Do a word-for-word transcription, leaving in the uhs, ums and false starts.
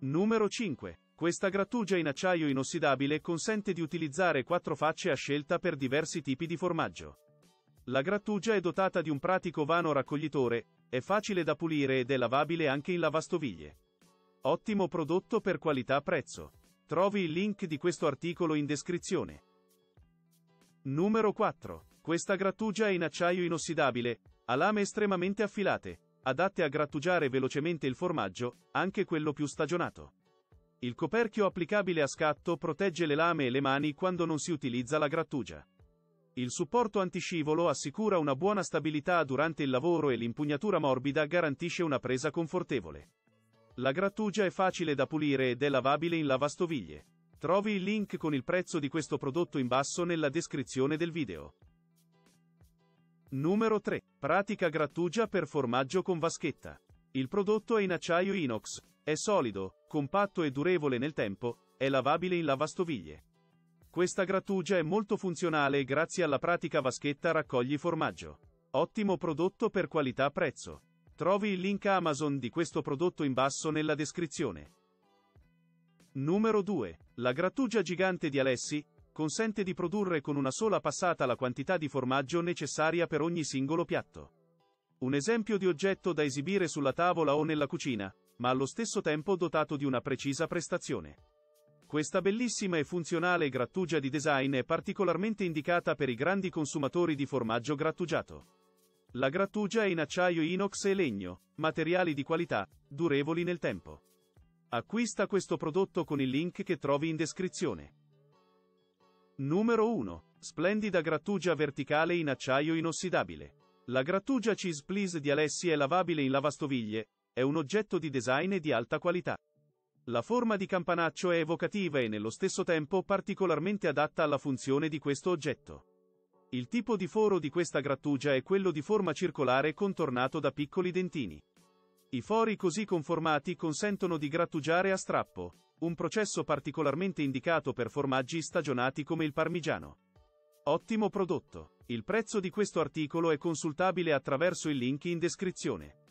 Numero cinque. Questa grattugia in acciaio inossidabile consente di utilizzare quattro facce a scelta per diversi tipi di formaggio. La grattugia è dotata di un pratico vano raccoglitore, è facile da pulire ed è lavabile anche in lavastoviglie. Ottimo prodotto per qualità-prezzo. Trovi il link di questo articolo in descrizione. Numero quattro. Questa grattugia è in acciaio inossidabile, ha lame estremamente affilate, adatte a grattugiare velocemente il formaggio, anche quello più stagionato. Il coperchio applicabile a scatto protegge le lame e le mani quando non si utilizza la grattugia. Il supporto antiscivolo assicura una buona stabilità durante il lavoro e l'impugnatura morbida garantisce una presa confortevole. La grattugia è facile da pulire ed è lavabile in lavastoviglie. Trovi il link con il prezzo di questo prodotto in basso nella descrizione del video. Numero tre. Pratica grattugia per formaggio con vaschetta. Il prodotto è in acciaio inox, è solido, compatto e durevole nel tempo, è lavabile in lavastoviglie. Questa grattugia è molto funzionale e grazie alla pratica vaschetta raccogli formaggio. Ottimo prodotto per qualità-prezzo. Trovi il link Amazon di questo prodotto in basso nella descrizione. Numero due. La grattugia gigante di Alessi consente di produrre con una sola passata la quantità di formaggio necessaria per ogni singolo piatto. Un esempio di oggetto da esibire sulla tavola o nella cucina, ma allo stesso tempo dotato di una precisa prestazione. Questa bellissima e funzionale grattugia di design è particolarmente indicata per i grandi consumatori di formaggio grattugiato. La grattugia è in acciaio inox e legno, materiali di qualità, durevoli nel tempo. Acquista questo prodotto con il link che trovi in descrizione. Numero uno. Splendida grattugia verticale in acciaio inossidabile. La grattugia Cheese Please di Alessi è lavabile in lavastoviglie, è un oggetto di design di alta qualità. La forma di campanaccio è evocativa e nello stesso tempo particolarmente adatta alla funzione di questo oggetto. Il tipo di foro di questa grattugia è quello di forma circolare contornato da piccoli dentini. I fori così conformati consentono di grattugiare a strappo, un processo particolarmente indicato per formaggi stagionati come il parmigiano. Ottimo prodotto. Il prezzo di questo articolo è consultabile attraverso il link in descrizione.